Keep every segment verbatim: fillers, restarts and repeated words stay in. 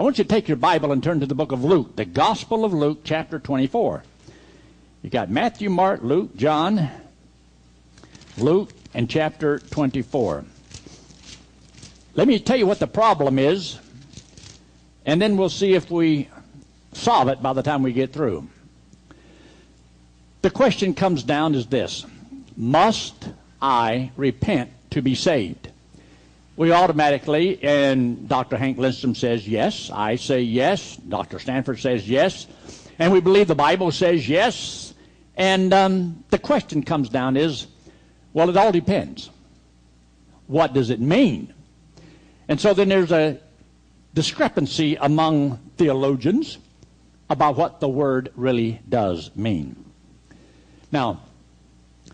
I want you to take your Bible and turn to the book of Luke, the Gospel of Luke, chapter twenty-four. You got Matthew, Mark, Luke, John, Luke, and chapter twenty-four. Let me tell you what the problem is, and then we'll see if we solve it by the time we get through. The question comes down is this: must I repent to be saved? We automatically, and Doctor Hank Lindstrom says yes, I say yes, Doctor Stanford says yes, and we believe the Bible says yes, and um, the question comes down is, well, it all depends. What does it mean? And so then there's a discrepancy among theologians about what the word really does mean. Now,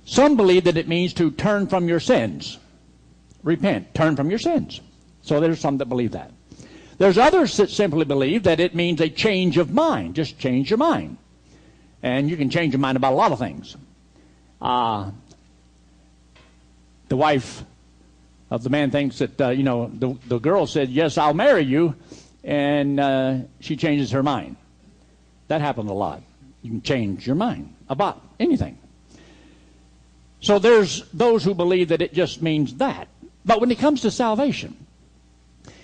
some believe that it means to turn from your sins. Repent, turn from your sins. So there's some that believe that. There's others that simply believe that it means a change of mind. Just change your mind. And you can change your mind about a lot of things. Uh, the wife of the man thinks that, uh, you know, the, the girl said, yes, I'll marry you, and uh, she changes her mind. That happens a lot. You can change your mind about anything. So there's those who believe that it just means that. But when it comes to salvation,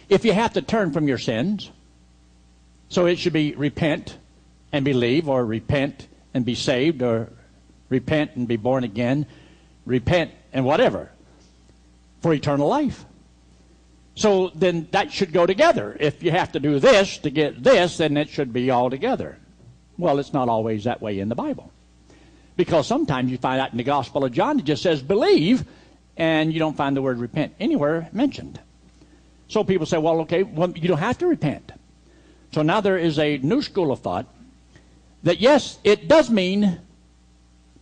if you have to turn from your sins, so it should be repent and believe, or repent and be saved, or repent and be born again, repent and whatever, for eternal life. So then that should go together. If you have to do this to get this, then it should be all together. Well, it's not always that way in the Bible, because sometimes you find out in the Gospel of John, it just says believe, and you don't find the word repent anywhere mentioned. So people say, well, okay, well, you don't have to repent. So now there is a new school of thought that, yes, it does mean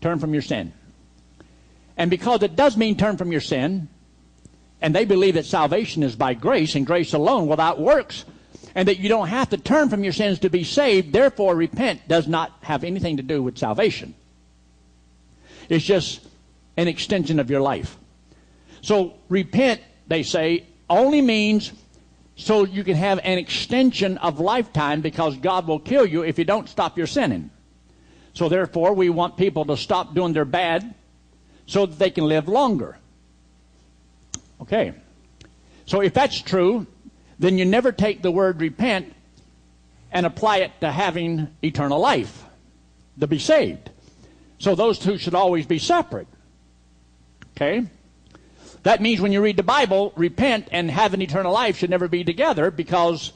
turn from your sin. And because it does mean turn from your sin, and they believe that salvation is by grace and grace alone without works, and that you don't have to turn from your sins to be saved, therefore repent does not have anything to do with salvation. It's just an extension of your life. So repent, they say, only means so you can have an extension of lifetime, because God will kill you if you don't stop your sinning. So therefore we want people to stop doing their bad so that they can live longer. Okay, so if that's true, then you never take the word repent and apply it to having eternal life, to be saved. So those two should always be separate. Okay? That means when you read the Bible, repent and have an eternal life should never be together, because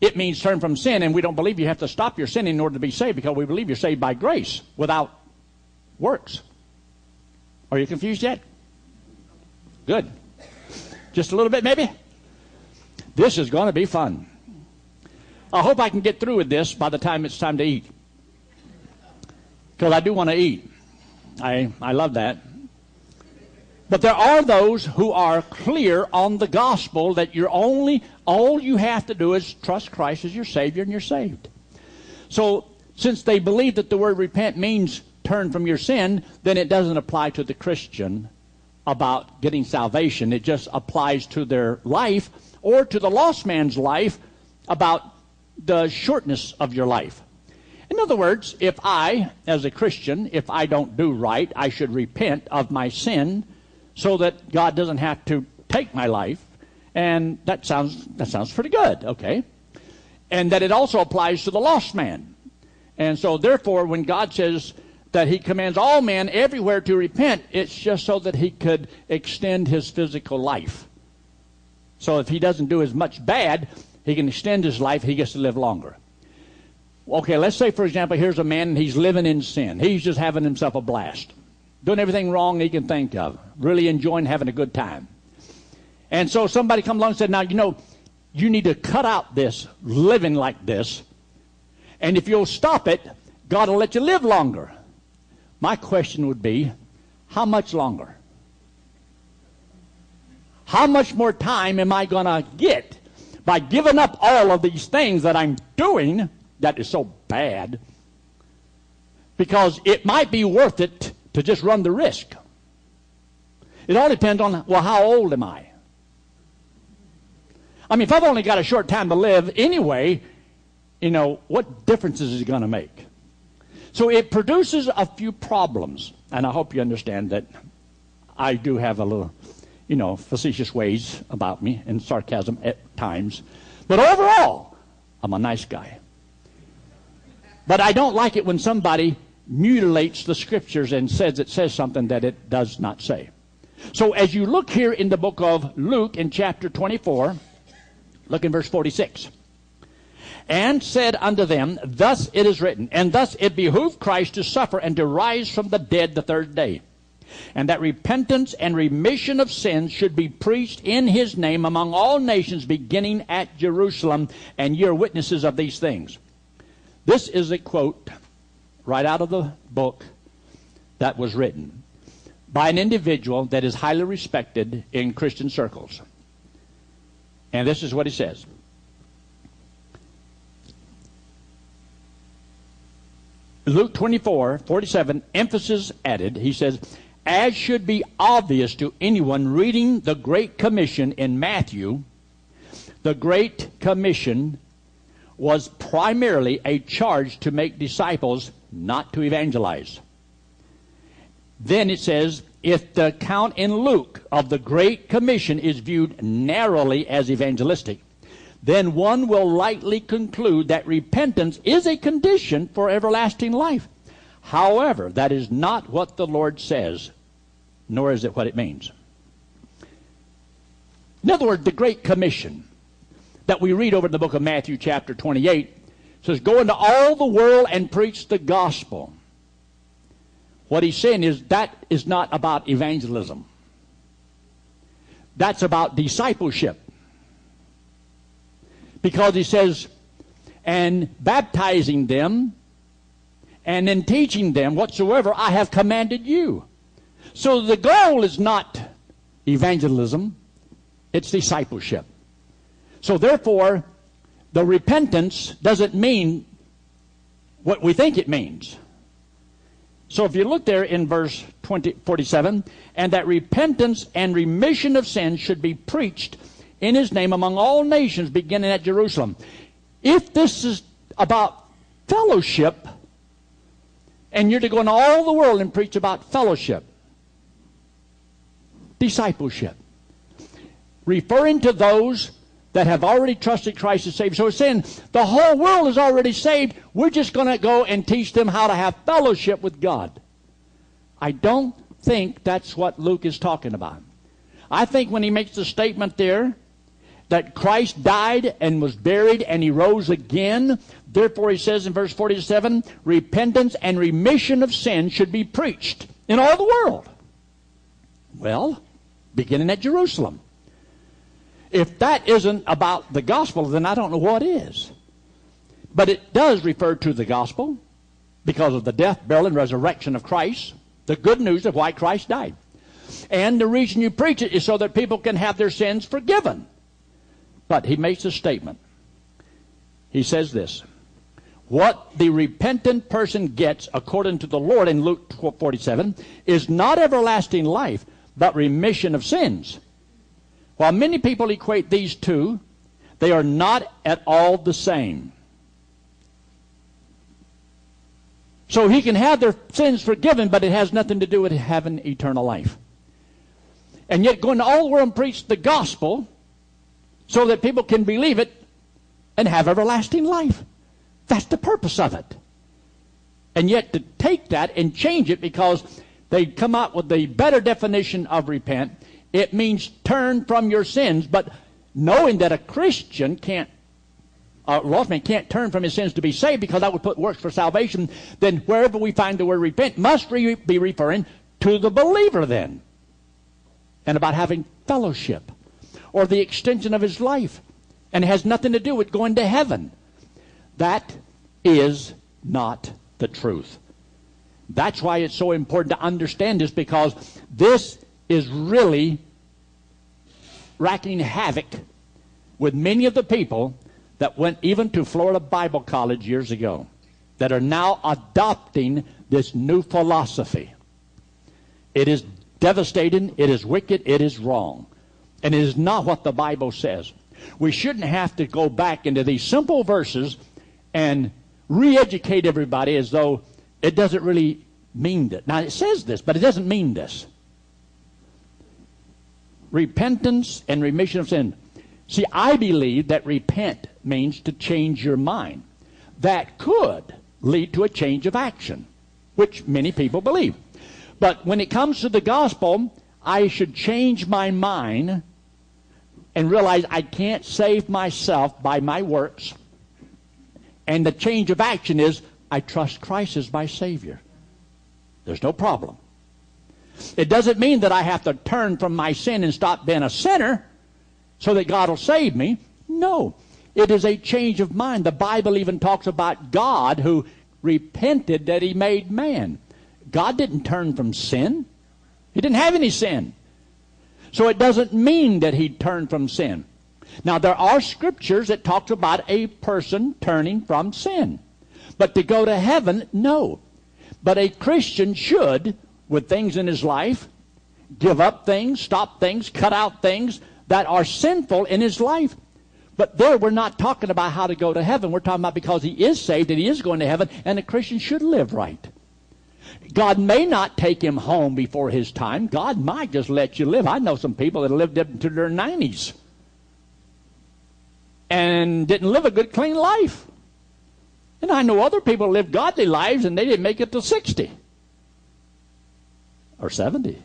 it means turn from sin, and we don't believe you have to stop your sin in order to be saved, because we believe you're saved by grace without works. Are you confused yet? Good. Just a little bit, maybe? This is going to be fun. I hope I can get through with this by the time it's time to eat, because I do want to eat. I, I love that. But there are those who are clear on the gospel that you're only, all you have to do is trust Christ as your Savior, and you're saved. So since they believe that the word repent means turn from your sin, then it doesn't apply to the Christian about getting salvation. It just applies to their life, or to the lost man's life about the shortness of your life. In other words, if I, as a Christian, if I don't do right, I should repent of my sin so that God doesn't have to take my life. And that sounds, that sounds pretty good, okay? And that it also applies to the lost man. And so therefore, when God says that he commands all men everywhere to repent, it's just so that he could extend his physical life. So if he doesn't do as much bad, he can extend his life, he gets to live longer. Okay, let's say, for example, here's a man, and he's living in sin. He's just having himself a blast, doing everything wrong he can think of, really enjoying having a good time. And so somebody comes along and said, now, you know, you need to cut out this, living like this, and if you'll stop it, God will let you live longer. My question would be, how much longer? How much more time am I going to get by giving up all of these things that I'm doing that is so bad? Because it might be worth it to just run the risk. It all depends on, well, how old am I? I mean, if I've only got a short time to live anyway, you know, what difference is it going to make? So it produces a few problems, and I hope you understand that I do have a little, you know, facetious ways about me and sarcasm at times. But overall, I'm a nice guy. But I don't like it when somebody mutilates the scriptures and says it says something that it does not say. So as you look here in the book of Luke in chapter twenty-four, look in verse forty-six. And said unto them, thus it is written, and thus it behooved Christ to suffer and to rise from the dead the third day, and that repentance and remission of sins should be preached in his name among all nations, beginning at Jerusalem, and ye are witnesses of these things. This is a quote right out of the book that was written by an individual that is highly respected in Christian circles. And this is what he says. Luke twenty-four forty-seven, emphasis added. He says, as should be obvious to anyone reading the Great Commission in Matthew, the Great Commission was primarily a charge to make disciples, not to evangelize. Then it says, if the account in Luke of the Great Commission is viewed narrowly as evangelistic, then one will likely conclude that repentance is a condition for everlasting life. However, that is not what the Lord says, nor is it what it means. In other words, the Great Commission that we read over in the book of Matthew chapter twenty-eight says, go into all the world and preach the gospel. What he's saying is that is not about evangelism. That's about discipleship. Because he says, and baptizing them, and in teaching them whatsoever I have commanded you. So the goal is not evangelism, it's discipleship. So therefore, the repentance doesn't mean what we think it means. So if you look there in verse forty-seven, and that repentance and remission of sins should be preached in his name among all nations, beginning at Jerusalem. If this is about fellowship, and you're to go into all the world and preach about fellowship, discipleship, referring to those that have already trusted Christ as Savior. So it's saying the whole world is already saved. We're just going to go and teach them how to have fellowship with God. I don't think that's what Luke is talking about. I think when he makes the statement there that Christ died and was buried and he rose again, therefore he says in verse forty-seven, repentance and remission of sin should be preached in all the world. Well, beginning at Jerusalem. If that isn't about the gospel, then I don't know what is. But it does refer to the gospel because of the death, burial, and resurrection of Christ, the good news of why Christ died. And the reason you preach it is so that people can have their sins forgiven. But he makes a statement. He says this, what the repentant person gets according to the Lord in Luke forty-seven is not everlasting life, but remission of sins. While many people equate these two, they are not at all the same. So he can have their sins forgiven, but it has nothing to do with having eternal life. And yet go into all the world and preach the gospel so that people can believe it and have everlasting life. That's the purpose of it. And yet to take that and change it because they come out with the better definition of repent, it means turn from your sins, but knowing that a Christian can't, a lost man can't turn from his sins to be saved because that would put works for salvation, then wherever we find the word repent must re be referring to the believer then. And about having fellowship or the extension of his life. And it has nothing to do with going to heaven. That is not the truth. That's why it's so important to understand this, because this is really wreaking havoc with many of the people that went even to Florida Bible College years ago that are now adopting this new philosophy. It is devastating, it is wicked, it is wrong, and it is not what the Bible says. We shouldn't have to go back into these simple verses and re-educate everybody as though it doesn't really mean that. Now, it says this, but it doesn't mean this. Repentance and remission of sin. See, I believe that repent means to change your mind. That could lead to a change of action, which many people believe. But when it comes to the gospel, I should change my mind and realize I can't save myself by my works. And the change of action is, I trust Christ as my Savior. There's no problem. It doesn't mean that I have to turn from my sin and stop being a sinner so that God will save me. No. It is a change of mind. The Bible even talks about God who repented that he made man. God didn't turn from sin. He didn't have any sin. So it doesn't mean that he turned from sin. Now, there are scriptures that talk about a person turning from sin. But to go to heaven, no. But a Christian should, with things in his life, give up things, stop things, cut out things that are sinful in his life. But there we're not talking about how to go to heaven. We're talking about because he is saved and he is going to heaven, and a Christian should live right. God may not take him home before his time. God might just let you live. I know some people that lived up into their nineties and didn't live a good, clean life. And I know other people lived godly lives and they didn't make it to sixty or seventy.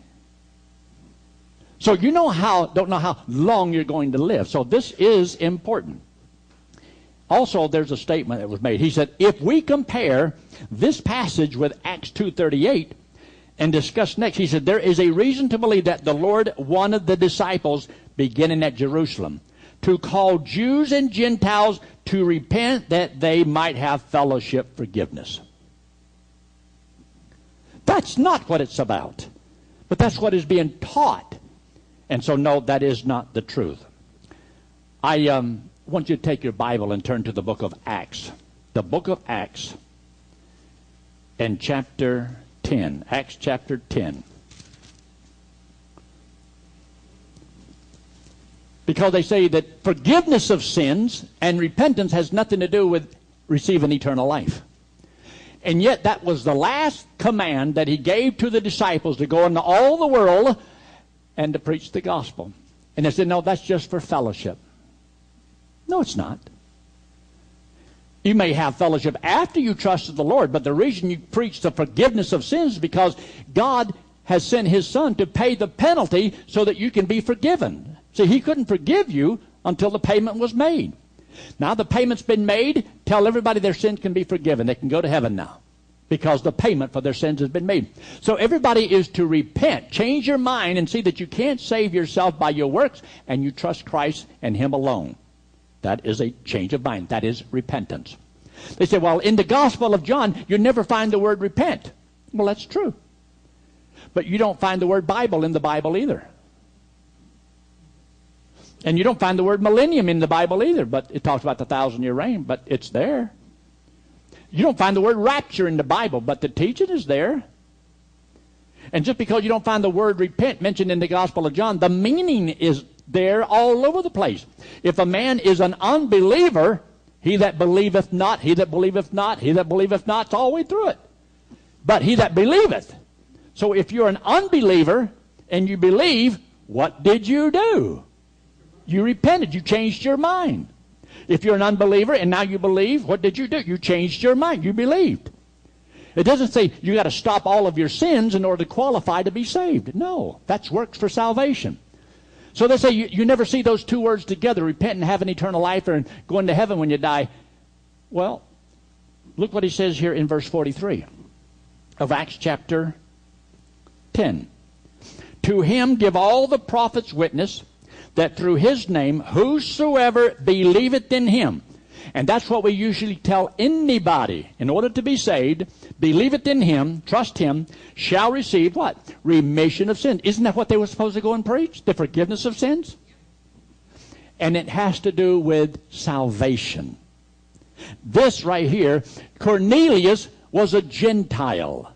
So you know how, don't know how long you're going to live. So this is important. Also, there's a statement that was made. He said, if we compare this passage with Acts two thirty-eight and discuss next, he said, there is a reason to believe that the Lord wanted the disciples, beginning at Jerusalem, to call Jews and Gentiles to repent that they might have fellowship forgiveness. That's not what it's about, but that's what is being taught. And so, no, that is not the truth. I um, want you to take your Bible and turn to the book of Acts. The book of Acts and chapter ten. Acts chapter ten. Because they say that forgiveness of sins and repentance has nothing to do with receiving eternal life. And yet that was the last command that he gave to the disciples, to go into all the world and to preach the gospel. And they said, no, that's just for fellowship. No, it's not. You may have fellowship after you trusted the Lord, but the reason you preach the forgiveness of sins is because God has sent his Son to pay the penalty so that you can be forgiven. See, he couldn't forgive you until the payment was made. Now the payment's been made. Tell everybody their sins can be forgiven. They can go to heaven now because the payment for their sins has been made. So everybody is to repent. Change your mind and see that you can't save yourself by your works, and you trust Christ and him alone. That is a change of mind. That is repentance. They say, well, in the Gospel of John, you never find the word repent. Well, that's true. But you don't find the word Bible in the Bible either. And you don't find the word millennium in the Bible either, but it talks about the thousand-year reign, but it's there. You don't find the word rapture in the Bible, but the teaching is there. And just because you don't find the word repent mentioned in the Gospel of John, the meaning is there all over the place. If a man is an unbeliever, he that believeth not, he that believeth not, he that believeth not, it's all the way through it. But he that believeth. So if you're an unbeliever and you believe, what did you do? You repented. You changed your mind. If you're an unbeliever and now you believe, what did you do? You changed your mind. You believed. It doesn't say you got to stop all of your sins in order to qualify to be saved. No, that's works for salvation. So they say you, you never see those two words together, repent and have an eternal life, or going to heaven when you die. Well, look what he says here in verse forty-three of Acts chapter ten. To him give all the prophets witness, that through his name whosoever believeth in him. And that's what we usually tell anybody. In order to be saved, believeth in him, trust him, shall receive what? Remission of sins. Isn't that what they were supposed to go and preach? The forgiveness of sins? And it has to do with salvation. This right here, Cornelius was a Gentile.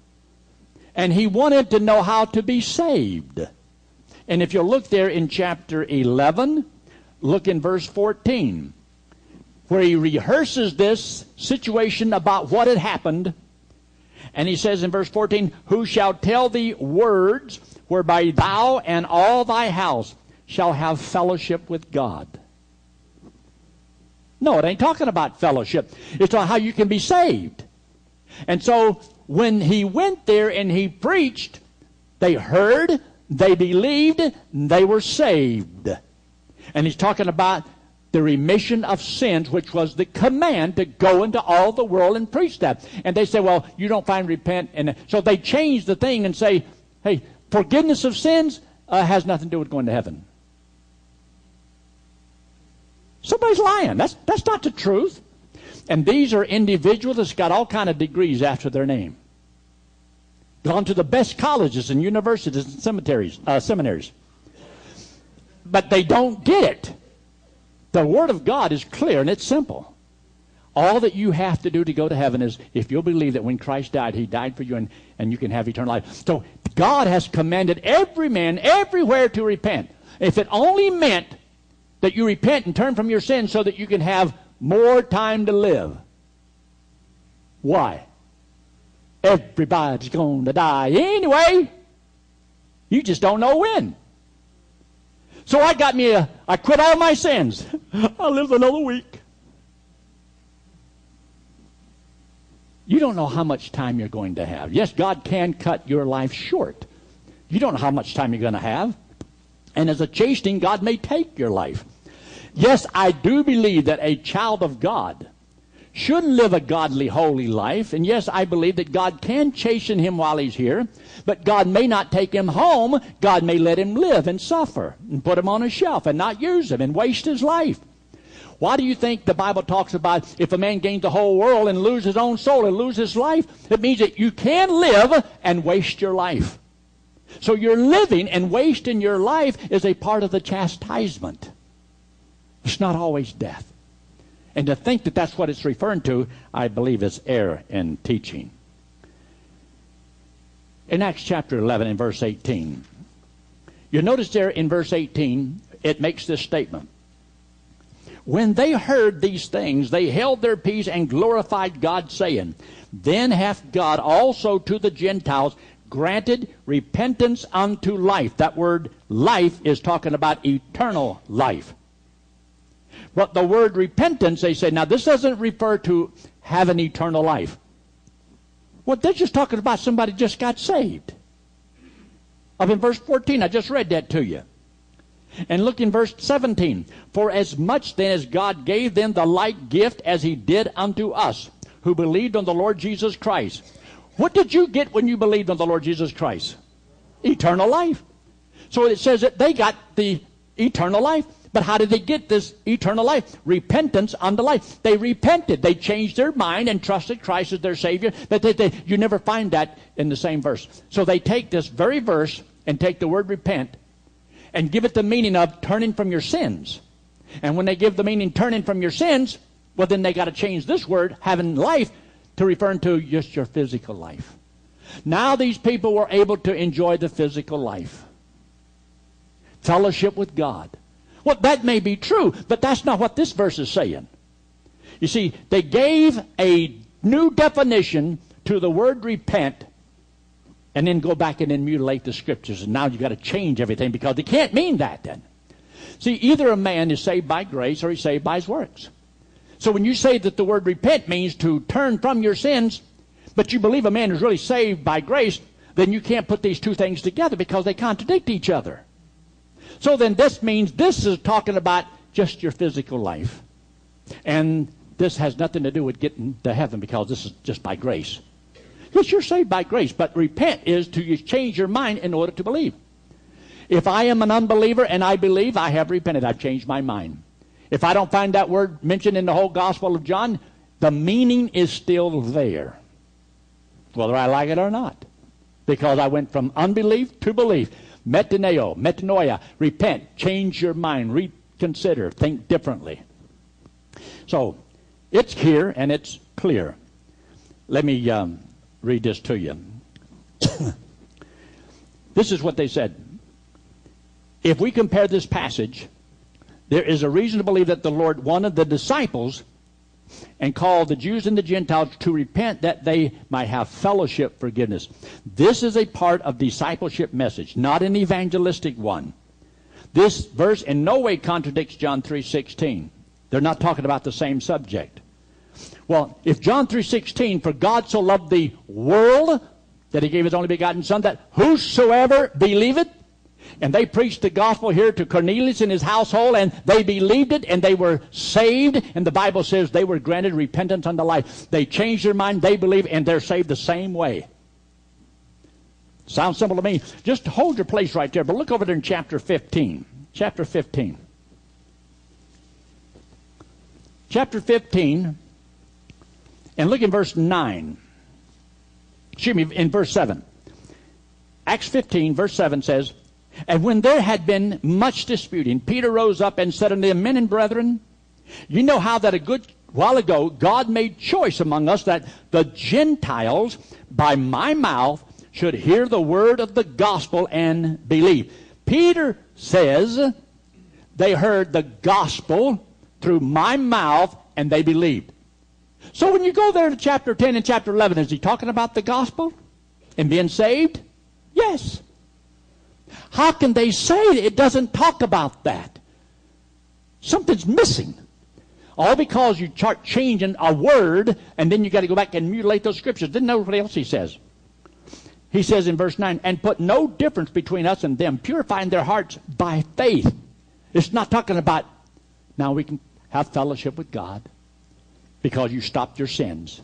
And he wanted to know how to be saved. And if you look there in chapter eleven, Look in verse fourteen, where he rehearses this situation about what had happened. And he says in verse fourteen, "Who shall tell thee words whereby thou and all thy house shall have fellowship with God?" No, it ain't talking about fellowship. It's about how you can be saved. And so when he went there and he preached, they heard, they believed, and they were saved. And he's talking about the remission of sins, which was the command to go into all the world and preach that. And they say, well, you don't find repent. And so they change the thing and say, hey, forgiveness of sins uh, has nothing to do with going to heaven. Somebody's lying. That's, that's not the truth. And these are individuals that's got all kind of degrees after their name. Gone to the best colleges and universities and cemeteries, uh, seminaries. But they don't get it. The Word of God is clear and it's simple. All that you have to do to go to heaven is if you'll believe that when Christ died, He died for you, and, and you can have eternal life. So God has commanded every man everywhere to repent. If it only meant that you repent and turn from your sins so that you can have more time to live. Why? Everybody's going to die anyway. You just don't know when. So I got me a, I quit all my sins. I'll live another week. You don't know how much time you're going to have. Yes, God can cut your life short. You don't know how much time you're going to have. And as a chastening, God may take your life. Yes, I do believe that a child of God should live a godly, holy life. And yes, I believe that God can chasten him while he's here, but God may not take him home. God may let him live and suffer and put him on a shelf and not use him and waste his life. Why do you think the Bible talks about if a man gains the whole world and loses his own soul and loses his life? It means that you can live and waste your life. So your living and wasting your life is a part of the chastisement. It's not always death. And to think that that's what it's referring to, I believe, is error in teaching. In Acts chapter eleven and verse eighteen, you notice there in verse eighteen, it makes this statement. When they heard these things, they held their peace and glorified God, saying, "Then hath God also to the Gentiles granted repentance unto life." That word life is talking about eternal life. But the word repentance, they say, now this doesn't refer to having eternal life. Well, they're just talking about somebody just got saved. Up in verse fourteen, I just read that to you. And look in verse seventeen. "For as much then as God gave them the like gift as He did unto us, who believed on the Lord Jesus Christ." What did you get when you believed on the Lord Jesus Christ? Eternal life. So it says that they got the eternal life. But how did they get this eternal life? Repentance unto life. They repented. They changed their mind and trusted Christ as their Savior. But they, they, you never find that in the same verse. So they take this very verse and take the word repent and give it the meaning of turning from your sins. And when they give the meaning turning from your sins, well, then they got to change this word, having life, to referring to just your physical life. Now these people were able to enjoy the physical life. Fellowship with God. Well, that may be true, but that's not what this verse is saying. You see, they gave a new definition to the word repent and then go back and then mutilate the scriptures. And now you've got to change everything because they can't mean that then. See, either a man is saved by grace or he's saved by his works. So when you say that the word repent means to turn from your sins, but you believe a man is really saved by grace, then you can't put these two things together because they contradict each other. So then this means this is talking about just your physical life. And this has nothing to do with getting to heaven because this is just by grace. Yes, you're saved by grace, but repent is to change your mind in order to believe. If I am an unbeliever and I believe, I have repented. I've changed my mind. If I don't find that word mentioned in the whole Gospel of John, the meaning is still there, whether I like it or not, because I went from unbelief to belief. Metaneo, metanoia, repent, change your mind, reconsider, think differently. So it's here and it's clear. Let me um, read this to you. This is what they said. If we compare this passage There is a reason to believe that the Lord wanted the disciples and called the Jews and the Gentiles to repent that they might have fellowship forgiveness. This is a part of discipleship message, not an evangelistic one. This verse in no way contradicts John three sixteen. They're not talking about the same subject. Well, if John three sixteen, for God so loved the world that he gave his only begotten Son, that whosoever believeth, and they preached the gospel here to Cornelius and his household, and they believed it, and they were saved, and the Bible says they were granted repentance unto life. They changed their mind, they believe, and they're saved the same way. Sounds simple to me. Just hold your place right there, but look over there in chapter fifteen. Chapter fifteen. Chapter fifteen, and look in verse nine. Excuse me, in verse seven. Acts fifteen, verse seven says, "And when there had been much disputing, Peter rose up and said unto them, Men and brethren, you know how that a good while ago God made choice among us that the Gentiles by my mouth should hear the word of the gospel and believe." Peter says they heard the gospel through my mouth and they believed. So when you go there to chapter ten and chapter eleven, is he talking about the gospel and being saved? Yes. How can they say it doesn't talk about that? Something's missing. All because you start changing a word, and then you got to go back and mutilate those scriptures. Didn't know what else he says. He says in verse nine, "And put no difference between us and them, purifying their hearts by faith." It's not talking about now we can have fellowship with God because you stopped your sins.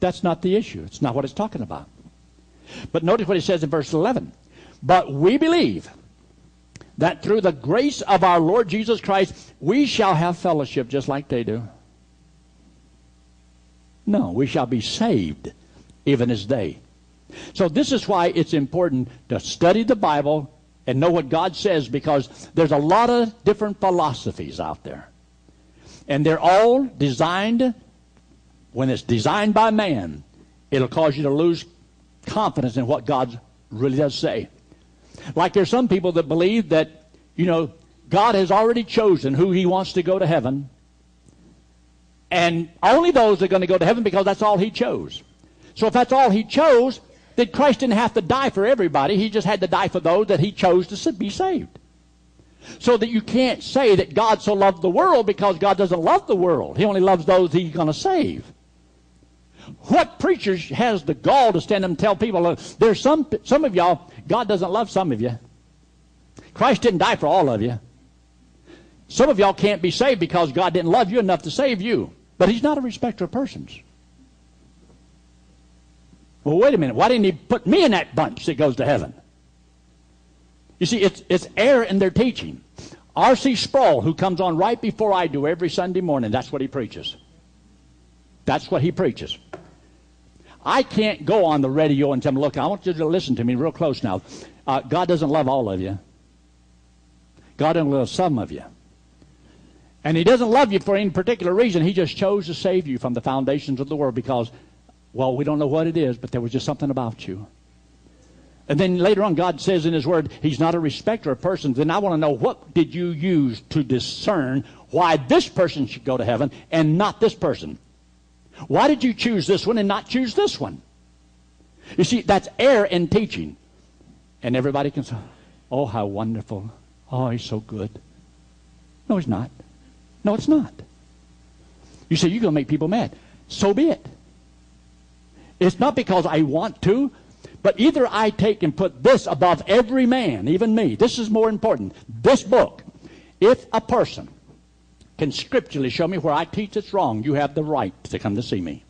That's not the issue. It's not what it's talking about. But notice what he says in verse eleven. "But we believe that through the grace of our Lord Jesus Christ, we shall have fellowship," just like they do. No, we shall be saved even as they. So this is why it's important to study the Bible and know what God says, because there's a lot of different philosophies out there. And they're all designed, when it's designed by man, it'll cause you to lose confidence in what God really does say. Like there's some people that believe that, you know, God has already chosen who he wants to go to heaven, and only those are going to go to heaven because that's all he chose. So if that's all he chose, then Christ didn't have to die for everybody. He just had to die for those that he chose to be saved. So that you can't say that God so loved the world, because God doesn't love the world. He only loves those he's going to save. What preacher has the gall to stand up and tell people, there's some, some of y'all, God doesn't love some of you. Christ didn't die for all of you. Some of y'all can't be saved because God didn't love you enough to save you. But he's not a respecter of persons. Well, wait a minute. Why didn't he put me in that bunch that goes to heaven? You see, it's, it's error in their teaching. R C Sproul, who comes on right before I do every Sunday morning, that's what he preaches. That's what he preaches. I can't go on the radio and tell them, look, I want you to listen to me real close now. Uh, God doesn't love all of you. God doesn't love some of you. And he doesn't love you for any particular reason. He just chose to save you from the foundations of the world because, well, we don't know what it is, but there was just something about you. And then later on, God says in his word, he's not a respecter of persons. And I want to know, what did you use to discern why this person should go to heaven and not this person? Why did you choose this one and not choose this one? You see, that's error in teaching. And everybody can say, oh, how wonderful. Oh, he's so good. No, he's not. No, it's not. You say, you're going to make people mad. So be it. It's not because I want to, but either I take and put this above every man, even me. This is more important. This book. If a person can scripturally show me where I teach it's wrong, you have the right to come to see me.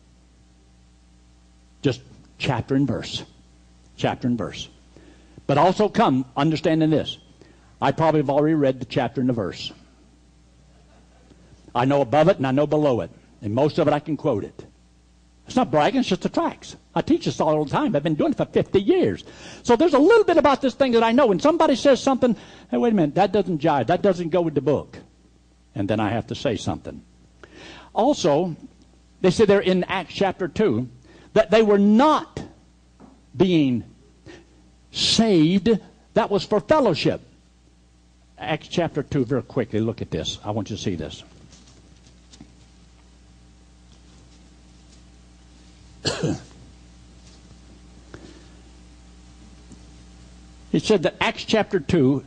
Just chapter and verse. Chapter and verse. But also come understanding this. I probably have already read the chapter and the verse. I know above it and I know below it. And most of it I can quote it. It's not bragging, it's just the tracts. I teach this all the time. I've been doing it for fifty years. So there's a little bit about this thing that I know. When somebody says something, hey, wait a minute, that doesn't jive. That doesn't go with the book. And then I have to say something. Also, they say there in Acts chapter two that they were not being saved. That was for fellowship. Acts chapter two, very quickly, look at this. I want you to see this. It said that Acts chapter two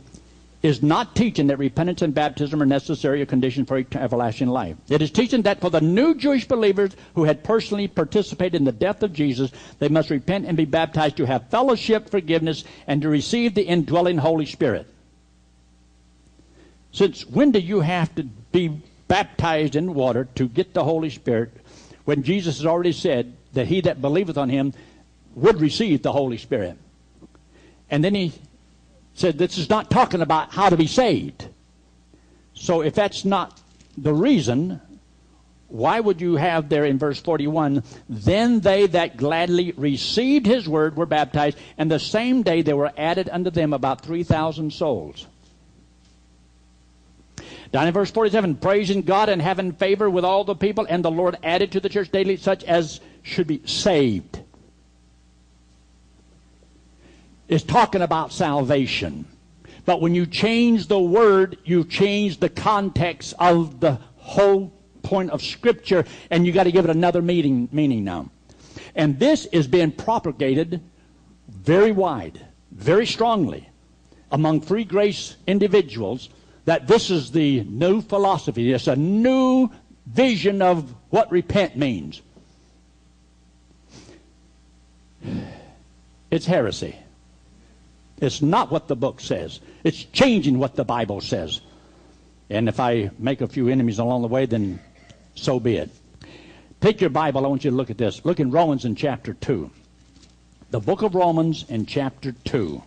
is not teaching that repentance and baptism are necessary a condition for everlasting life. It is teaching that for the new Jewish believers who had personally participated in the death of Jesus, they must repent and be baptized to have fellowship, forgiveness, and to receive the indwelling Holy Spirit. Since when do you have to be baptized in water to get the Holy Spirit, when Jesus has already said that he that believeth on him would receive the Holy Spirit? And then he said this is not talking about how to be saved. So if that's not the reason, why would you have there in verse forty-one, then they that gladly received his word were baptized, and the same day there were added unto them about three thousand souls. Down in verse forty-seven, praising God and having favor with all the people, and the Lord added to the church daily such as should be saved. It's talking about salvation. But when you change the word, you change the context of the whole point of Scripture, and you've got to give it another meaning, meaning now. And this is being propagated very wide, very strongly among free grace individuals, that this is the new philosophy. It's a new vision of what repent means. It's heresy. It's not what the book says. It's changing what the Bible says. And if I make a few enemies along the way, then so be it. Take your Bible. I want you to look at this. Look in Romans in chapter two. The book of Romans in chapter two.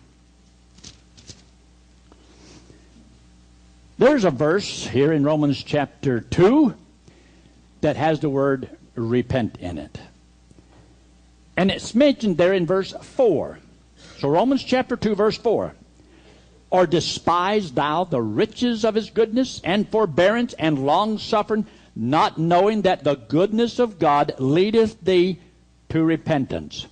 There's a verse here in Romans chapter two that has the word repent in it. And it's mentioned there in verse four. So Romans chapter two, verse four. Or despise thou the riches of his goodness and forbearance and long-suffering, not knowing that the goodness of God leadeth thee to repentance.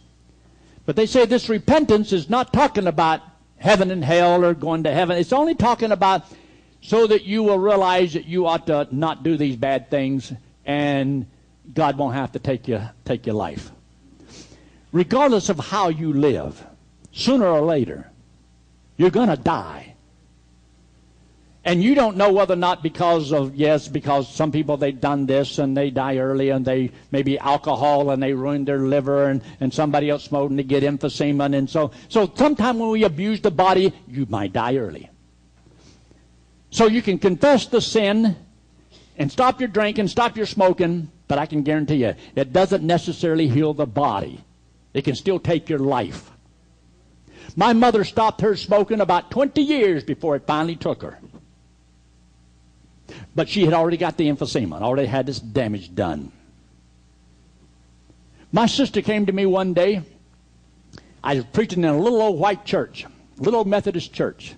But they say this repentance is not talking about heaven and hell or going to heaven. It's only talking about so that you will realize that you ought to not do these bad things, and God won't have to take you, take your life. Regardless of how you live, sooner or later, you're going to die. And you don't know whether or not because of, yes, because some people, they've done this, and they die early, and they maybe alcohol, and they ruined their liver, and, and somebody else smoked, and they get emphysema. And so, so sometime when we abuse the body, you might die early. So you can confess the sin and stop your drinking, stop your smoking, but I can guarantee you, it doesn't necessarily heal the body. It can still take your life. My mother stopped her smoking about twenty years before it finally took her. But she had already got the emphysema and already had this damage done. My sister came to me one day. I was preaching in a little old white church, little old Methodist church.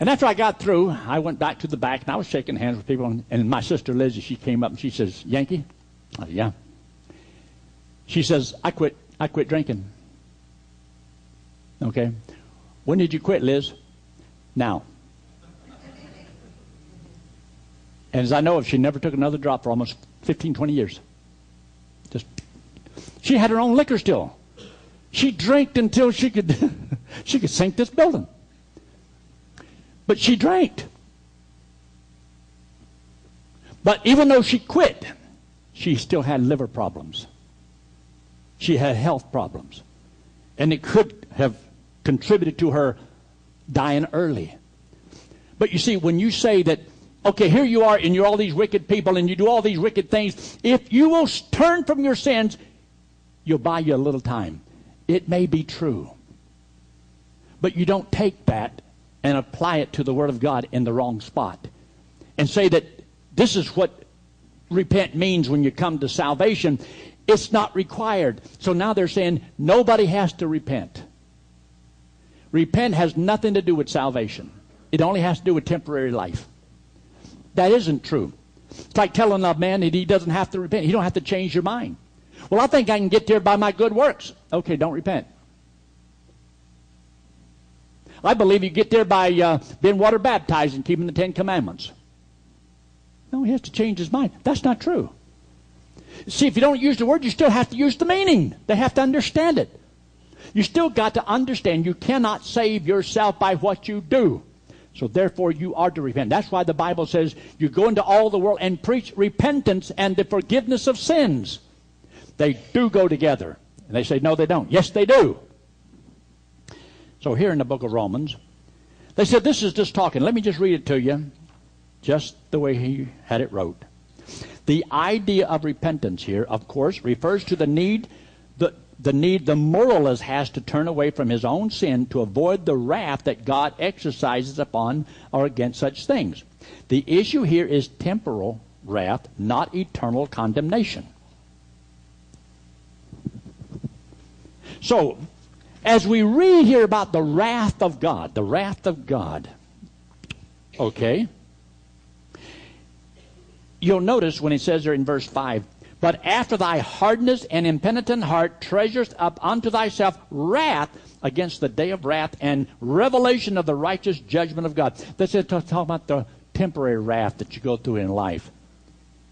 And after I got through, I went back to the back, and I was shaking hands with people. And, and my sister Lizzie, she came up and she says, "Yankee?" I said, "Yeah." She says, I quit, I quit drinking. Okay. When did you quit, Liz? Now. And as I know of, she never took another drop for almost fifteen, twenty years. Just, she had her own liquor still. She drank until she could, she could sink this building. But she drank. But even though she quit, she still had liver problems. She had health problems. And it could have contributed to her dying early. But you see, when you say that, okay, here you are and you're all these wicked people and you do all these wicked things, if you will turn from your sins, you'll buy you a little time. It may be true. But you don't take that and apply it to the Word of God in the wrong spot, and say that this is what repent means when you come to salvation. It's not required. So now they're saying nobody has to repent. Repent has nothing to do with salvation. It only has to do with temporary life. That isn't true. It's like telling a man that he doesn't have to repent. You don't have to change your mind. Well, I think I can get there by my good works. Okay, don't repent. I believe you get there by uh, being water baptized and keeping the Ten Commandments. No, he has to change his mind. That's not true. See, if you don't use the word, you still have to use the meaning. They have to understand it. You still got to understand you cannot save yourself by what you do. So therefore you are to repent. That's why the Bible says you go into all the world and preach repentance and the forgiveness of sins. They do go together. And they say, no, they don't. Yes, they do. So here in the book of Romans, they said, this is just talking. Let me just read it to you just the way he had it wrote. The idea of repentance here, of course, refers to the need the, the need the moralist has to turn away from his own sin to avoid the wrath that God exercises upon or against such things. The issue here is temporal wrath, not eternal condemnation. So, as we read here about the wrath of God, the wrath of God, okay, you'll notice when it says there in verse five, but after thy hardness and impenitent heart treasures up unto thyself wrath against the day of wrath and revelation of the righteous judgment of God. That's it, talking about the temporary wrath that you go through in life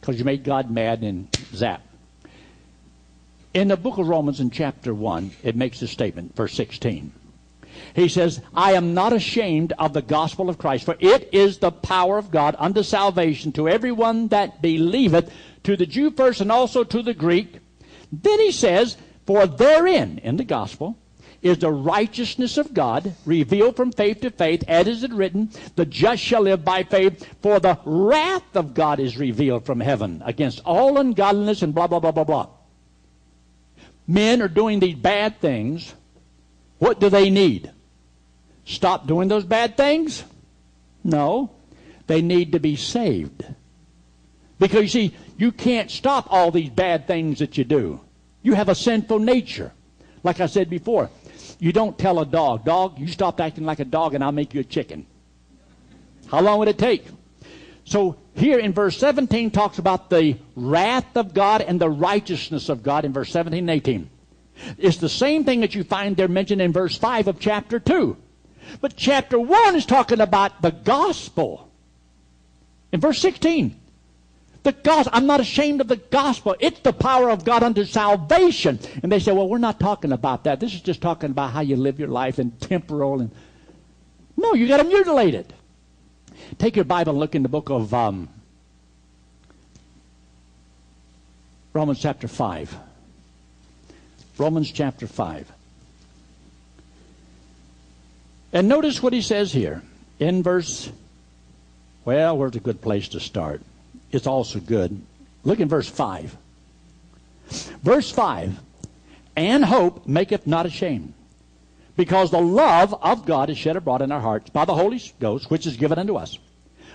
because you made God mad and zap. In the book of Romans in chapter one, it makes this statement, verse sixteen. He says, I am not ashamed of the gospel of Christ, for it is the power of God unto salvation to everyone that believeth, to the Jew first and also to the Greek. Then he says, for therein, in the gospel, is the righteousness of God revealed from faith to faith, as is it written, the just shall live by faith, for the wrath of God is revealed from heaven against all ungodliness and blah, blah, blah, blah, blah. Men are doing these bad things. What do they need? Stop doing those bad things? No. They need to be saved. Because, you see, you can't stop all these bad things that you do. You have a sinful nature. Like I said before, you don't tell a dog, dog, you stop acting like a dog and I'll make you a chicken. How long would it take? So here in verse seventeen talks about the wrath of God and the righteousness of God in verse seventeen and eighteen. It's the same thing that you find there mentioned in verse five of chapter two. But chapter one is talking about the gospel. In verse sixteen, the gospel, I'm not ashamed of the gospel. It's the power of God unto salvation. And they say, well, we're not talking about that. This is just talking about how you live your life in temporal. And no, you got to mutilate it. Take your Bible and look in the book of um, Romans chapter five. Romans chapter five. And notice what he says here in verse, well, where's a good place to start? It's also good. Look in verse five. Verse five, and hope maketh not ashamed, because the love of God is shed abroad in our hearts by the Holy Ghost, which is given unto us.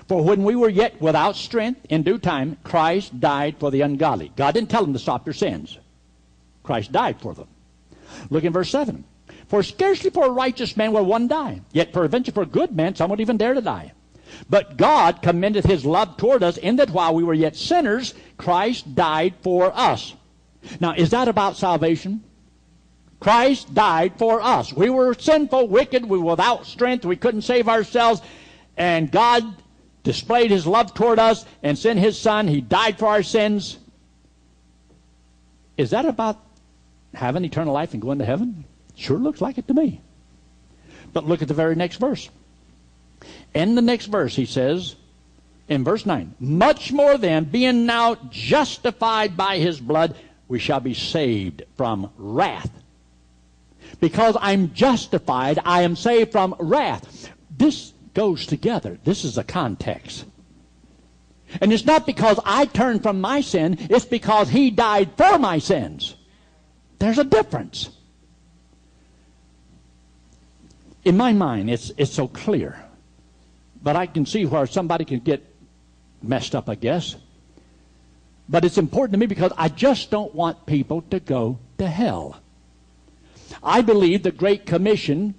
For when we were yet without strength, in due time, Christ died for the ungodly. God didn't tell them to stop their sins. Christ died for them. Look in verse seven. For scarcely for a righteous man will one die, yet peradventure for a good man some would even dare to die. But God commendeth his love toward us, in that while we were yet sinners, Christ died for us. Now, is that about salvation? Christ died for us. We were sinful, wicked, we were without strength, we couldn't save ourselves, and God displayed his love toward us and sent his son. He died for our sins. Is that about having eternal life and going to heaven? Sure looks like it to me. But look at the very next verse. In the next verse he says, in verse nine, much more then, being now justified by his blood, we shall be saved from wrath. Because I'm justified, I am saved from wrath. This goes together. This is the context. And it's not because I turned from my sin. It's because he died for my sins. There's a difference. In my mind, it's, it's so clear. But I can see where somebody can get messed up, I guess. But it's important to me because I just don't want people to go to hell. I believe the Great Commission,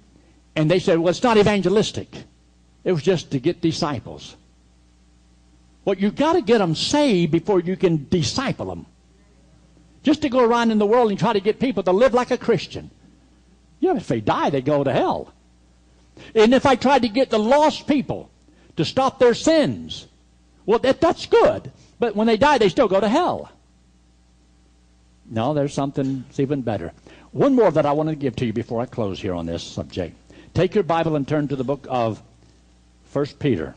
and they said, well, it's not evangelistic. It was just to get disciples. Well, you've got to get them saved before you can disciple them. Just to go around in the world and try to get people to live like a Christian. Yeah, if they die, they go to hell. And if I tried to get the lost people to stop their sins, well, that, that's good. But when they die, they still go to hell. No, there's something that's even better. One more that I want to give to you before I close here on this subject. Take your Bible and turn to the book of First Peter.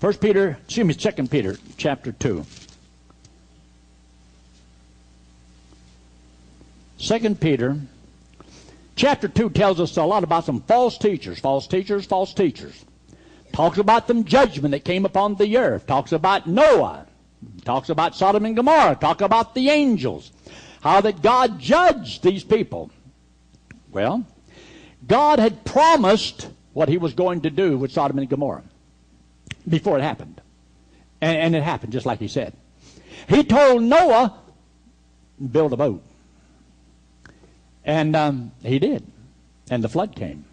First Peter, excuse me, Second Peter, chapter two. Second Peter, chapter two tells us a lot about some false teachers, false teachers, false teachers. Talks about some judgment that came upon the earth. Talks about Noah. Talks about Sodom and Gomorrah. Talks about the angels. How that God judged these people. Well, God had promised what he was going to do with Sodom and Gomorrah before it happened. And, and it happened just like he said. He told Noah, build a boat. And um, he did. And the flood came.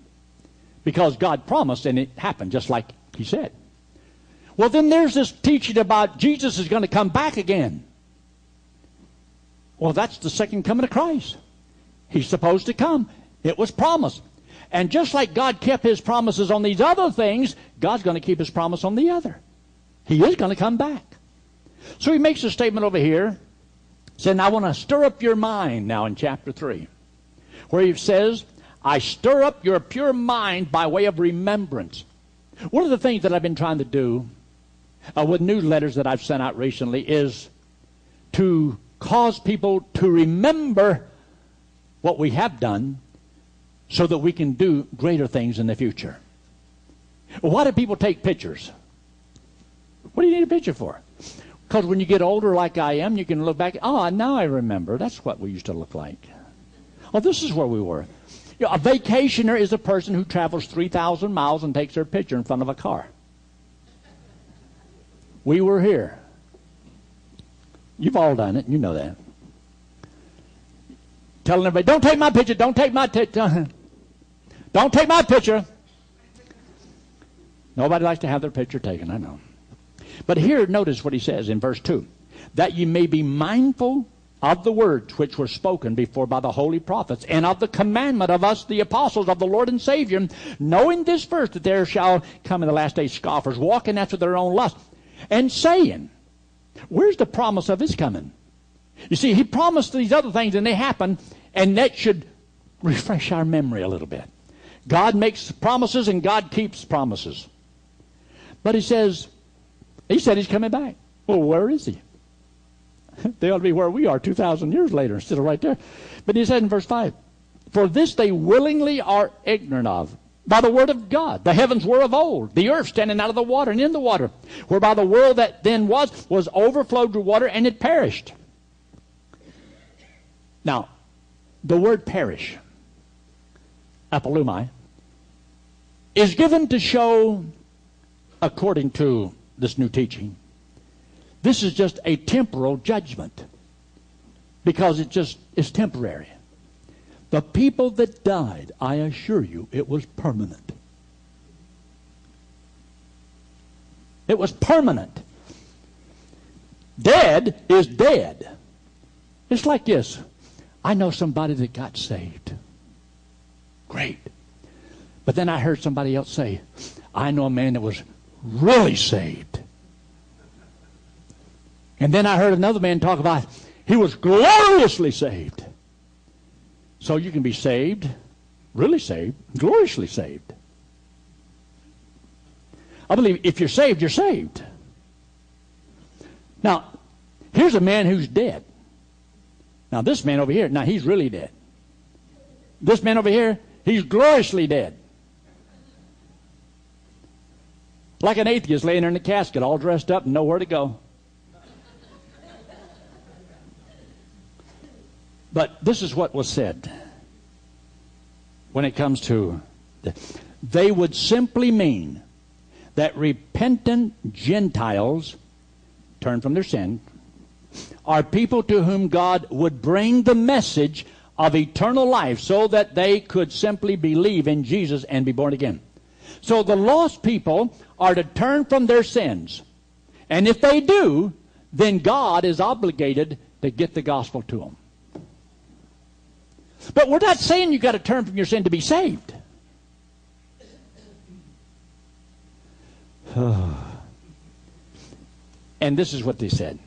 Because God promised and it happened just like he said. Well, then there's this teaching about Jesus is going to come back again. Well, that's the second coming of Christ. He's supposed to come. It was promised. And just like God kept his promises on these other things, God's going to keep his promise on the other. He is going to come back. So he makes a statement over here, saying, I want to stir up your mind now in chapter three, where he says, I stir up your pure mind by way of remembrance. One of the things that I've been trying to do uh, with newsletters that I've sent out recently is to cause people to remember what we have done so that we can do greater things in the future. Why do people take pictures? What do you need a picture for? Because when you get older like I am, you can look back, oh, now I remember. That's what we used to look like. Oh, this is where we were. You know, a vacationer is a person who travels three thousand miles and takes their picture in front of a car. We were here. You've all done it. You know that. Telling everybody, don't take my picture. Don't take my picture. Don't take my picture. Nobody likes to have their picture taken, I know. But here, notice what he says in verse two. That you may be mindful of the words which were spoken before by the holy prophets, and of the commandment of us, the apostles of the Lord and Savior, knowing this first, that there shall come in the last days scoffers, walking after their own lust, and saying, where's the promise of his coming? You see, he promised these other things, and they happen, and that should refresh our memory a little bit. God makes promises, and God keeps promises. But he says, he said he's coming back. Well, where is he? They ought to be where we are two thousand years later instead of right there. But he said in verse five, for this they willingly are ignorant of, by the word of God. The heavens were of old, the earth standing out of the water and in the water, whereby the world that then was, was overflowed with water, and it perished. Now, the word perish, apolumai, is given to show, according to this new teaching, this is just a temporal judgment because it just is temporary. The people that died, I assure you, it was permanent. It was permanent. Dead is dead. It's like this. I know somebody that got saved. Great. But then I heard somebody else say, I know a man that was really saved. And then I heard another man talk about he was gloriously saved. So you can be saved, really saved, gloriously saved. I believe if you're saved, you're saved. Now, here's a man who's dead. Now, this man over here, now he's really dead. This man over here, he's gloriously dead. Like an atheist laying there in a casket, all dressed up and nowhere to go. But this is what was said when it comes to this. They would simply mean that repentant Gentiles, turn from their sin, are people to whom God would bring the message of eternal life so that they could simply believe in Jesus and be born again. So the lost people are to turn from their sins. And if they do, then God is obligated to get the gospel to them. But we're not saying you've got to turn from your sin to be saved. And this is what they said.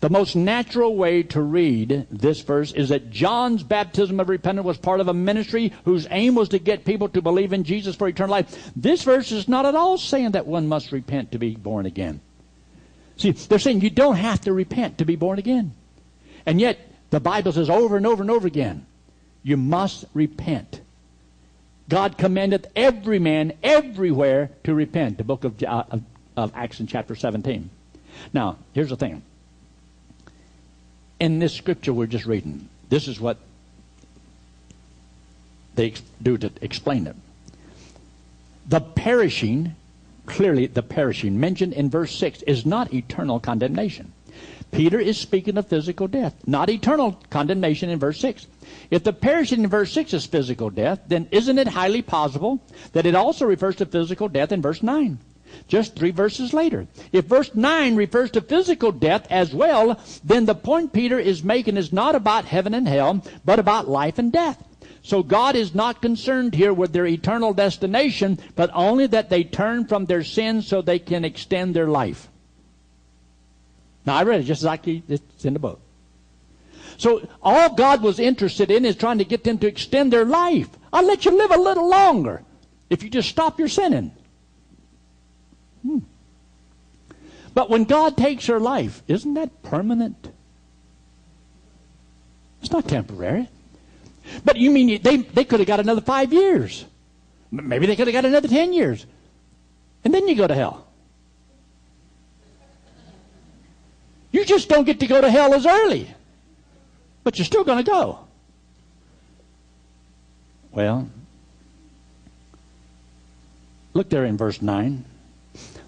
The most natural way to read this verse is that John's baptism of repentance was part of a ministry whose aim was to get people to believe in Jesus for eternal life. This verse is not at all saying that one must repent to be born again. See, they're saying you don't have to repent to be born again. And yet, the Bible says over and over and over again, you must repent. God commandeth every man everywhere to repent. The book of, uh, of, of Acts in chapter seventeen. Now, here's the thing. In this scripture we're just reading, this is what they do to explain it. The perishing, clearly the perishing, mentioned in verse six is not eternal condemnation. Peter is speaking of physical death, not eternal condemnation in verse six. If the perishing in verse six is physical death, then isn't it highly possible that it also refers to physical death in verse nine? Just three verses later. If verse nine refers to physical death as well, then the point Peter is making is not about heaven and hell, but about life and death. So God is not concerned here with their eternal destination, but only that they turn from their sins so they can extend their life. Now, I read it just like it's in the book. So all God was interested in is trying to get them to extend their life. I'll let you live a little longer if you just stop your sinning. Hmm. But when God takes your life, isn't that permanent? It's not temporary. But you mean they, they could have got another five years. Maybe they could have got another ten years. And then you go to hell. You just don't get to go to hell as early. But you're still going to go. Well, look there in verse nine.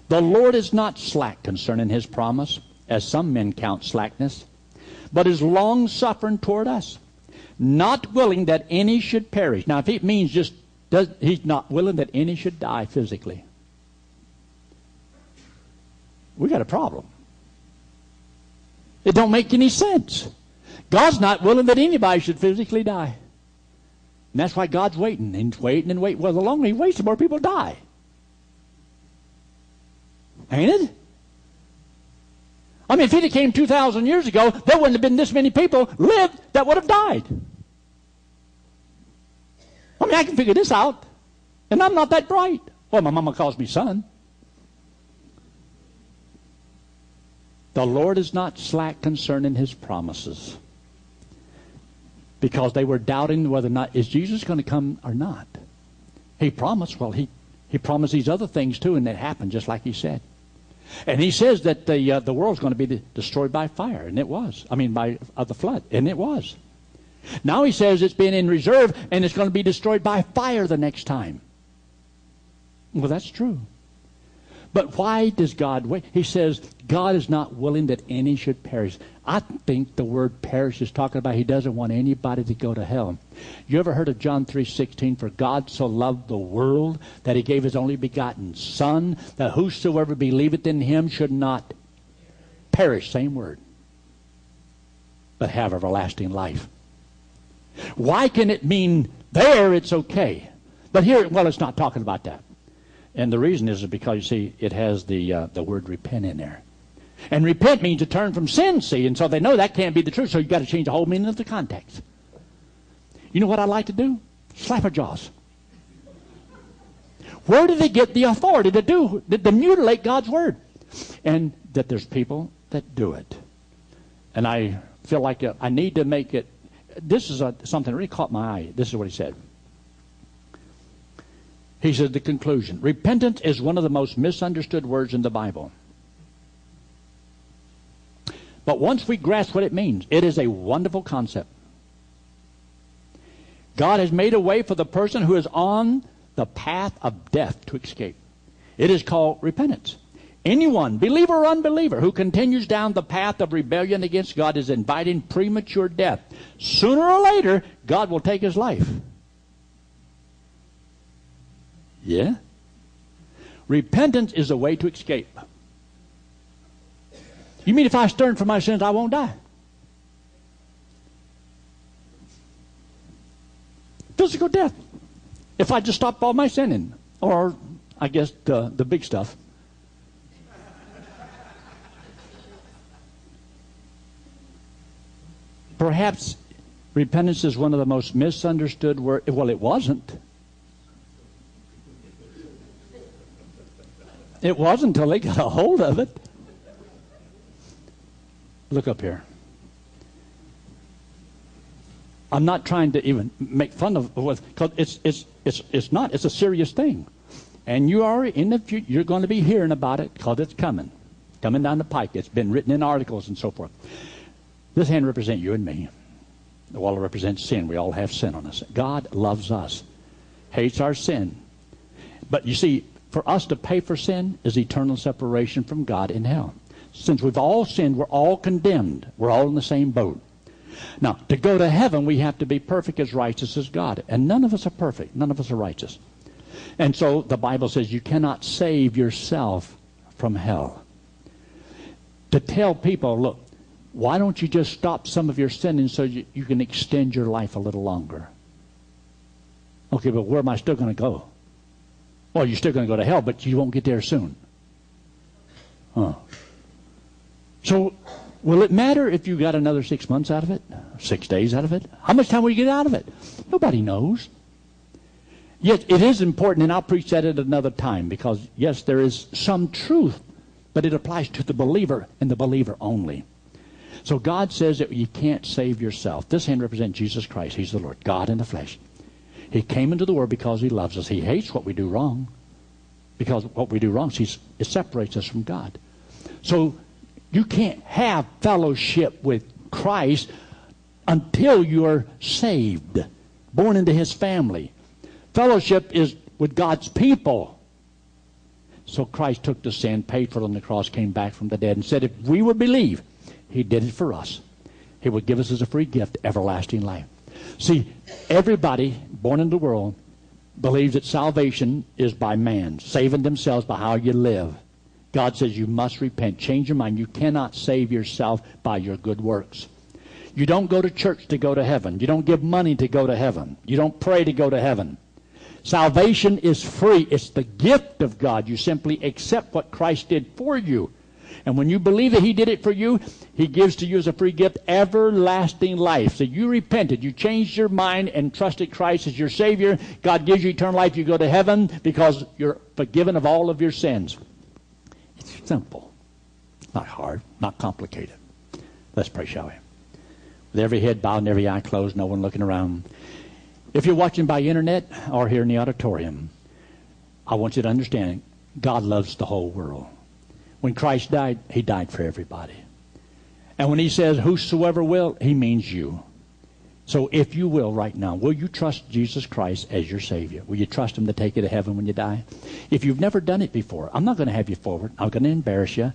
The Lord is not slack concerning his promise, as some men count slackness, but is long-suffering toward us, not willing that any should perish. Now, if it means just does, he's not willing that any should die physically, we got a problem. It don't make any sense. God's not willing that anybody should physically die. And that's why God's waiting and waiting and waiting. Well, the longer he waits, the more people die. Ain't it? I mean, if it came two thousand years ago, there wouldn't have been this many people lived that would have died. I mean, I can figure this out, and I'm not that bright. Well, my mama calls me son. The Lord is not slack concerning his promises, because they were doubting whether or not, is Jesus going to come or not? He promised, well, he, he promised these other things too, and they happened just like he said. And he says that the uh, the world's going to be de destroyed by fire, and it was. I mean, by of the flood, and it was. Now he says it's been in reserve, and it's going to be destroyed by fire the next time. Well, that's true. But why does God wait? He says God is not willing that any should perish. I think the word perish is talking about he doesn't want anybody to go to hell. You ever heard of John three sixteen? For God so loved the world that he gave his only begotten Son, that whosoever believeth in him should not perish, same word, but have everlasting life. Why can it mean there it's okay? But here, well, it's not talking about that. And the reason is because, you see, it has the, uh, the word repent in there. And repent means to turn from sin, see, and so they know that can't be the truth, so you've got to change the whole meaning of the context. You know what I like to do? Slap her jaws. Where do they get the authority to do, to, to mutilate God's word? And that there's people that do it. And I feel like uh, I need to make it, this is a, something that really caught my eye. This is what he said. He said the conclusion. Repentance is one of the most misunderstood words in the Bible. But once we grasp what it means, it is a wonderful concept. God has made a way for the person who is on the path of death to escape. It is called repentance. Anyone, believer or unbeliever, who continues down the path of rebellion against God is inviting premature death. Sooner or later, God will take his life. Yeah? Repentance is a way to escape. You mean if I turn from my sins, I won't die? physical death if I just stopped all my sinning, or I guess the, the big stuff. Perhaps repentance is one of the most misunderstood words. Well, it wasn't. It wasn't until they got a hold of it. Look up here. I'm not trying to even make fun of it, because it's, it's, it's, it's not. It's a serious thing. And you are in the future. You're going to be hearing about it because it's coming. Coming down the pike. It's been written in articles and so forth. This hand represents you and me. The wall represents sin. We all have sin on us. God loves us. Hates our sin. But you see, for us to pay for sin is eternal separation from God in hell. Since we've all sinned, we're all condemned. We're all in the same boat. Now, to go to heaven, we have to be perfect as righteous as God. And none of us are perfect. None of us are righteous. And so the Bible says you cannot save yourself from hell. To tell people, look, why don't you just stop some of your sinning so you, you can extend your life a little longer? Okay, but where am I still going to go? Well, you're still going to go to hell, but you won't get there soon. Huh. So, will it matter if you got another six months out of it? Six days out of it? How much time will you get out of it? Nobody knows. Yet, it is important, and I'll preach that at another time, because, yes, there is some truth, but it applies to the believer and the believer only. So, God says that you can't save yourself. This hand represents Jesus Christ. He's the Lord, God in the flesh. He came into the world because He loves us. He hates what we do wrong, because what we do wrong, it separates us from God. So you can't have fellowship with Christ until you are saved, born into His family. Fellowship is with God's people. So Christ took the sin, paid for it on the cross, came back from the dead, and said if we would believe, He did it for us. He would give us as a free gift everlasting life. See, everybody born in the world believes that salvation is by man, saving themselves by how you live. God says you must repent. Change your mind. You cannot save yourself by your good works. You don't go to church to go to heaven. You don't give money to go to heaven. You don't pray to go to heaven. Salvation is free. It's the gift of God. You simply accept what Christ did for you. And when you believe that He did it for you, He gives to you as a free gift everlasting life. So you repented. You changed your mind and trusted Christ as your Savior. God gives you eternal life. You go to heaven because you're forgiven of all of your sins. It's simple. Not hard. Not complicated. Let's pray, shall we? With every head bowed and every eye closed, no one looking around. If you're watching by internet or here in the auditorium, I want you to understand God loves the whole world. When Christ died, He died for everybody. And when He says, whosoever will, He means you. So if you will right now, will you trust Jesus Christ as your Savior? Will you trust Him to take you to heaven when you die? If you've never done it before, I'm not going to have you forward. I'm going to embarrass you.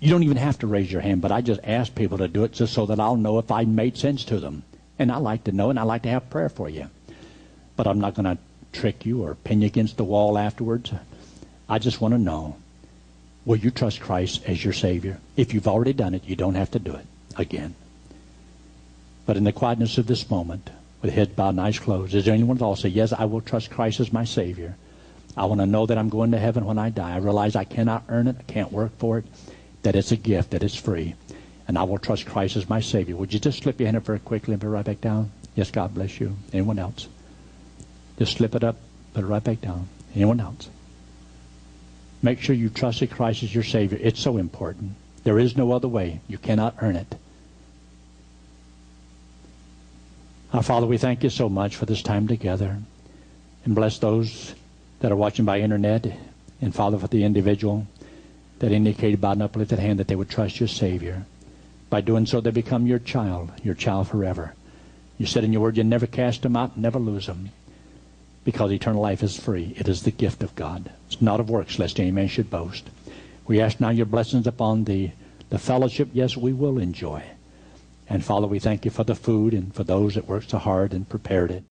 You don't even have to raise your hand, but I just ask people to do it just so that I'll know if I made sense to them. And I like to know, and I like to have prayer for you. But I'm not going to trick you or pin you against the wall afterwards. I just want to know. Will you trust Christ as your Savior? If you've already done it, you don't have to do it again. But in the quietness of this moment, with head bowed and eyes closed, is there anyone at all say, yes, I will trust Christ as my Savior. I want to know that I'm going to heaven when I die. I realize I cannot earn it. I can't work for it. That it's a gift. That it's free. And I will trust Christ as my Savior. Would you just slip your hand up very quickly and put it right back down? Yes, God bless you. Anyone else? Just slip it up, put it right back down. Anyone else? Make sure you trusted Christ as your Savior. It's so important. There is no other way. You cannot earn it. Our Father, we thank You so much for this time together. And bless those that are watching by internet. And Father, for the individual that indicated by an uplifted hand that they would trust Your Savior. By doing so, they become Your child, Your child forever. You said in Your word, You never cast them out, never lose them. Because eternal life is free. It is the gift of God. It's not of works, lest any man should boast. We ask now Your blessings upon the, the fellowship, yes, we will enjoy. And Father, we thank You for the food and for those that worked so hard and prepared it.